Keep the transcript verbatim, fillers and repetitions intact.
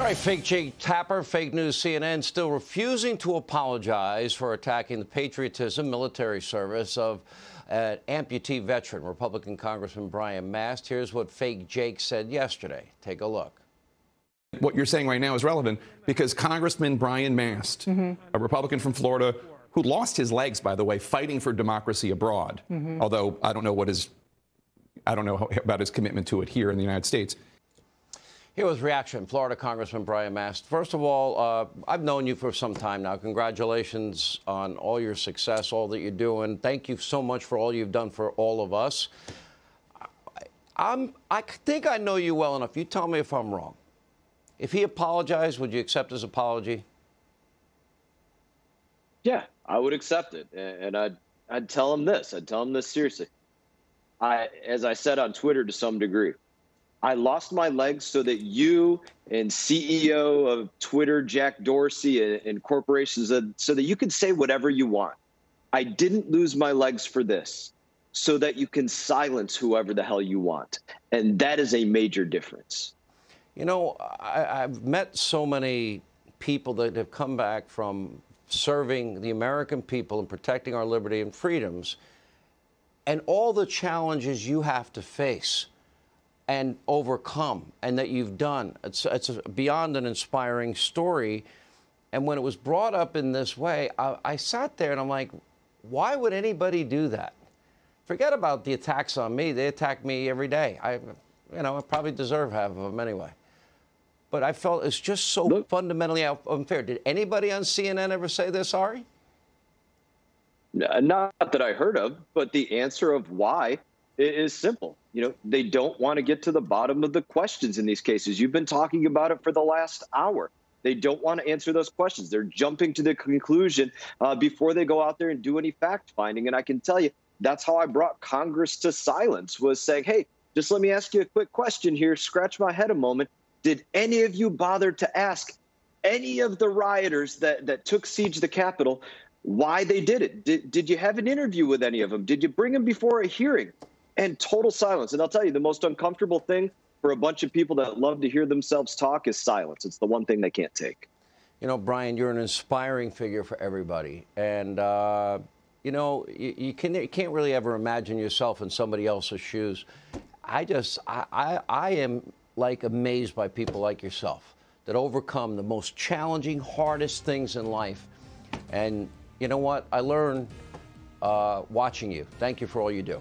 All right, fake Jake Tapper, fake news C N N, still refusing to apologize for attacking the patriotism, military service of an amputee veteran, Republican Congressman Brian Mast. Here's what fake Jake said yesterday. Take a look. What you're saying right now is relevant because Congressman Brian Mast, mm-hmm. a Republican from Florida, who lost his legs, by the way, fighting for democracy abroad, mm-hmm. although I don't know what his, I don't know about his commitment to it here in the United States. Here was reaction, Florida Congressman Brian Mast. First of all, uh, I've known you for some time now. Congratulations on all your success, all that you're doing. Thank you so much for all you've done for all of us. I'm, I think I know you well enough. You tell me if I'm wrong. If he apologized, would you accept his apology? Yeah, I would accept it. And I'd, I'd tell him this. I'd tell him this seriously. I, as I said on Twitter to some degree, I lost my legs so that you and C E O of Twitter, Jack Dorsey, and, and corporations, so that you can say whatever you want. I didn't lose my legs for this, so that you can silence whoever the hell you want. And that is a major difference. You know, I, I've met so many people that have come back from serving the American people and protecting our liberty and freedoms, and all the challenges you have to face and overcome, and that you've done. It's, it's beyond an inspiring story. And when it was brought up in this way, I, I sat there and I'm like, why would anybody do that? Forget about the attacks on me. They attack me every day. I, you know, I probably deserve half of them anyway. But I felt it's just so Look. fundamentally unfair. Did anybody on C N N ever say this, Ari? Not that I heard of, but the answer of why is simple. You know, they don't want to get to the bottom of the questions in these cases. You've been talking about it for the last hour. They don't want to answer those questions. They're jumping to the conclusion uh, before they go out there and do any fact finding. And I can tell you, that's how I brought Congress to silence, was saying, hey, just let me ask you a quick question here. Scratch my head a moment. Did any of you bother to ask any of the rioters that, that took siege to the Capitol why they did it? Did, did you have an interview with any of them? Did you bring them before a hearing? And total silence. And I'll tell you, the most uncomfortable thing for a bunch of people that love to hear themselves talk is silence. It's the one thing they can't take. You know, Brian, you're an inspiring figure for everybody. And, uh, you know, you, you, can, you can't really ever imagine yourself in somebody else's shoes. I just, I, I, I am, like, amazed by people like yourself that overcome the most challenging, hardest things in life. And you know what? I learned uh, watching you. Thank you for all you do.